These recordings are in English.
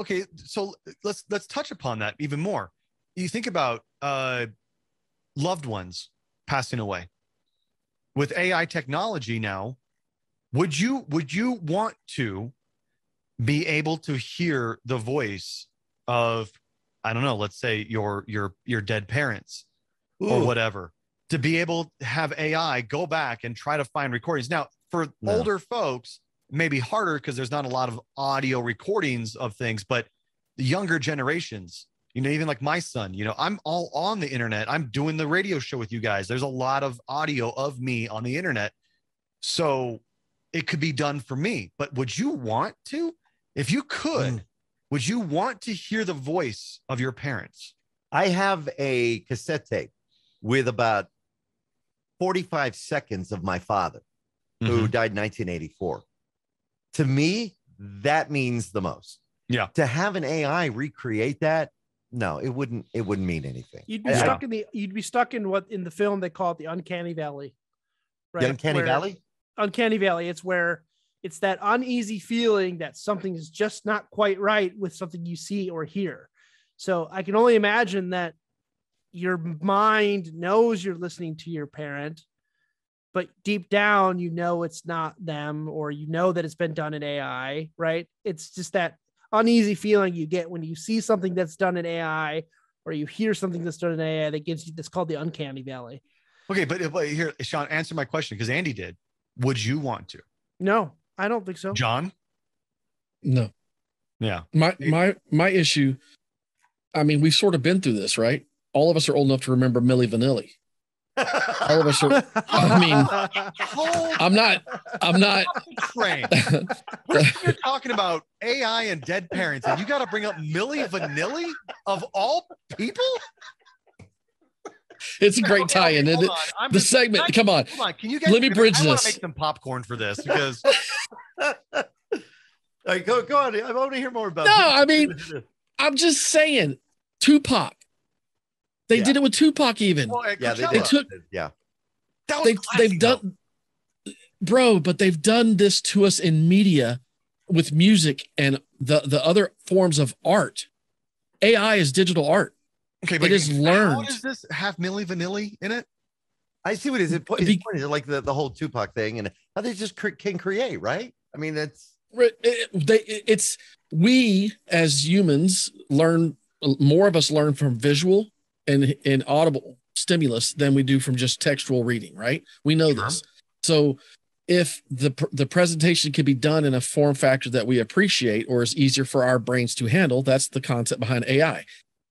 Okay, so let's touch upon that even more. You think about loved ones passing away. With AI technology now, would you want to be able to hear the voice of, I don't know, let's say your dead parents or whatever, to be able to have AI go back and try to find recordings? Now, for older folks, maybe harder because there's not a lot of audio recordings of things, but the younger generations, you know, even like my son, you know, I'm all on the internet. I'm doing the radio show with you guys. There's a lot of audio of me on the internet. So it could be done for me, but would you want to, if you could, would you want to hear the voice of your parents? I have a cassette tape with about 45 seconds of my father, who died in 1984. To me, that means the most. Yeah. To have an AI recreate that, no, it wouldn't mean anything. You'd be stuck in what in the film they call it the uncanny valley. Right? The uncanny valley? Uncanny valley. It's where it's that uneasy feeling that something is just not quite right with something you see or hear. So I can only imagine that your mind knows you're listening to your parent, but deep down, you know, it's not them, or you know that it's been done in AI, right? It's just that uneasy feeling you get when you see something that's done in AI, or you hear something that's done in AI that gives you, that's called the uncanny valley. Okay. But here, Sean, answer my question, because Andy did. Would you want to? No, I don't think so. John? No. Yeah. My issue, I mean, we've sort of been through this, right? All of us are old enough to remember Milli Vanilli. All of us are, I mean, I'm not you're talking about AI and dead parents, and you got to bring up Milli Vanilli of all people? It's a great tie-in. The segment, come on. Can you guys, let me bridge this. I make some popcorn for this because. Right, go on. I want to hear more about. No, this. I mean, I'm just saying, Tupac. They did it with Tupac even. Well, yeah, they took. Yeah, that was they've done, bro. But they've done this to us in media, with music and the other forms of art. AI is digital art. Okay, but it is learned. How does this have Milli Vanilli in it? I see what it is. It's like the whole Tupac thing and how they just can create, right? I mean, that's we as humans learn, more of us learn from visual and audible stimulus than we do from just textual reading, right? We know this. So if the presentation can be done in a form factor that we appreciate or is easier for our brains to handle, that's the concept behind AI.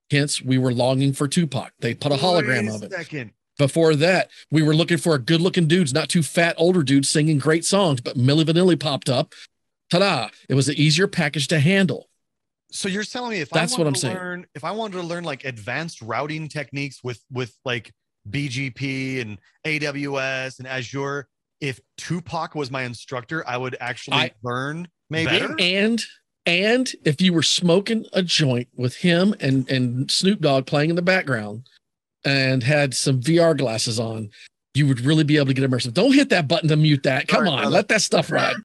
Hence, we were longing for Tupac. They put a hologram of it. Before that, we were looking for good-looking dudes, not too fat older dudes singing great songs, but Milli Vanilli popped up. Ta-da! It was an easier package to handle. So you're telling me if I wanted to learn like advanced routing techniques with like BGP and AWS and Azure, if Tupac was my instructor, I would actually learn maybe better? And if you were smoking a joint with him and Snoop Dogg playing in the background and had some VR glasses on, you would really be able to get immersive. Don't hit that button to mute that. Come on, let that stuff ride.